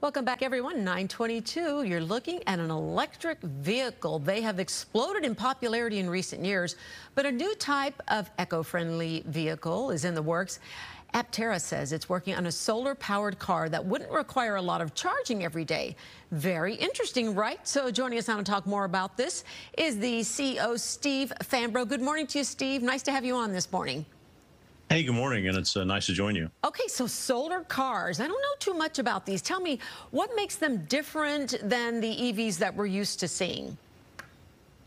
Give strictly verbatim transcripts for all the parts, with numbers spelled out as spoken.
Welcome back, everyone. nine twenty-two, you're looking at an electric vehicle. They have exploded in popularity in recent years, but a new type of eco-friendly vehicle is in the works. Aptera says it's working on a solar-powered car that wouldn't require a lot of charging every day. Very interesting, right? So joining us now to talk more about this is the C E O, Steve Fambro. Good morning to you, Steve. Nice to have you on this morning. Hey, good morning, and it's uh, nice to join you. Okay, so solar cars. I don't know too much about these. Tell me, what makes them different than the E Vs that we're used to seeing?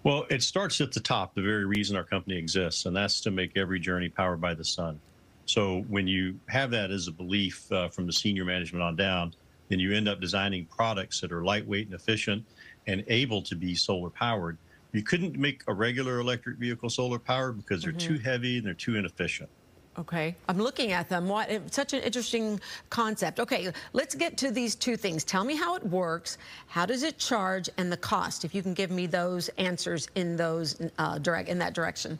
Well, it starts at the top, the very reason our company exists, and that's to make every journey powered by the sun. So when you have that as a belief uh, from the senior management on down, then you end up designing products that are lightweight and efficient and able to be solar powered. You couldn't make a regular electric vehicle solar powered because they're mm-hmm. too heavy and they're too inefficient. Okay, I'm looking at them. What, it's such an interesting concept. Okay, let's get to these two things. Tell me how it works, how does it charge, and the cost, if you can give me those answers in, those, uh, direct, in that direction.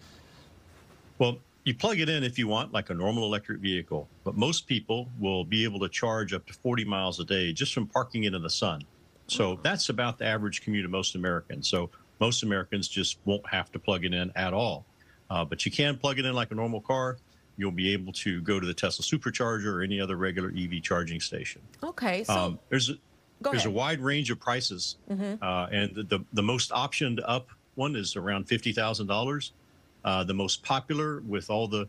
Well, you plug it in if you want, like a normal electric vehicle, but most people will be able to charge up to forty miles a day just from parking it in the sun. So mm-hmm. that's about the average commute of most Americans. So most Americans just won't have to plug it in at all. Uh, but you can plug it in like a normal car. You'll be able to go to the Tesla Supercharger or any other regular E V charging station. Okay, so um, there's a, there's ahead. a wide range of prices, mm-hmm. uh, and the, the the most optioned up one is around fifty thousand dollars. Uh, the most popular, with all the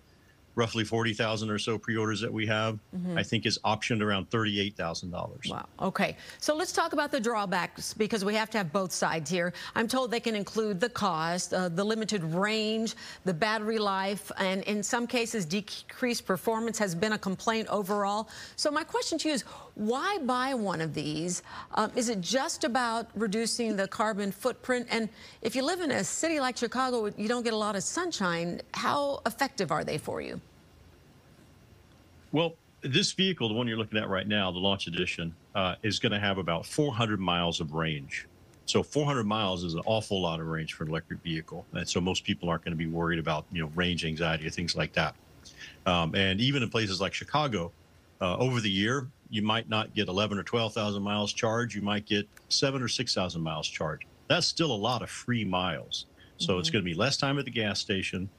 roughly forty thousand or so pre-orders that we have, mm-hmm. I think is optioned around thirty-eight thousand dollars. Wow. Okay, so let's talk about the drawbacks, because we have to have both sides here. I'm told they can include the cost, uh, the limited range, the battery life, and in some cases decreased performance has been a complaint overall. So my question to you is, why buy one of these? Um, is it just about reducing the carbon footprint? And if you live in a city like Chicago, you don't get a lot of sunshine. How effective are they for you? Well, this vehicle, the one you're looking at right now, the launch edition, uh, is going to have about four hundred miles of range. So four hundred miles is an awful lot of range for an electric vehicle. And so most people aren't going to be worried about, you know, range anxiety or things like that. Um, and even in places like Chicago, uh, over the year, you might not get eleven or twelve thousand miles charge. You might get seven or six thousand miles charge. That's still a lot of free miles. So mm-hmm. it's going to be less time at the gas station,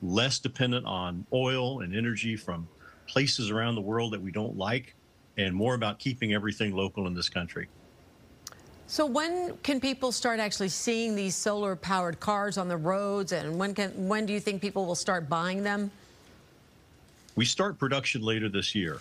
less dependent on oil and energy from places around the world that we don't like, and more about keeping everything local in this country. So when can people start actually seeing these solar powered cars on the roads, and when can when do you think people will start buying them? We start production later this year.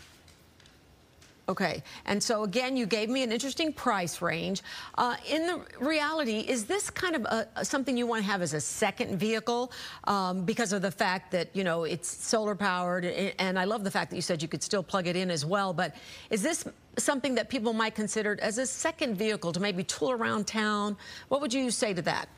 Okay, and so again, you gave me an interesting price range. Uh, in the reality, is this kind of a, something you want to have as a second vehicle um, because of the fact that, you know, it's solar powered, and I love the fact that you said you could still plug it in as well, but is this something that people might consider as a second vehicle to maybe tool around town? What would you say to that?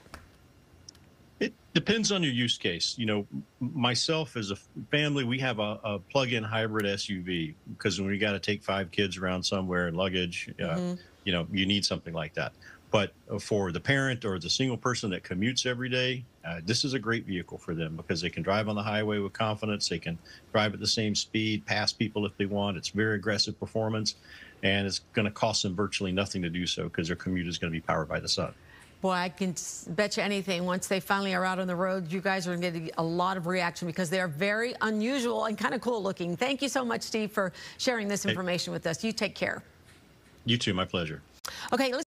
It depends on your use case. You know, myself as a family, we have a, a plug-in hybrid S U V because when we got to take five kids around somewhere and luggage, mm-hmm. uh, you know, you need something like that. But for the parent or the single person that commutes every day, uh, this is a great vehicle for them because they can drive on the highway with confidence. They can drive at the same speed, pass people if they want. It's very aggressive performance, and it's going to cost them virtually nothing to do so because their commute is going to be powered by the sun. Boy, I can bet you anything, once they finally are out on the road, you guys are going to get a lot of reaction because they are very unusual and kind of cool looking. Thank you so much, Steve, for sharing this information with us. You take care. You too. My pleasure. Okay. Let's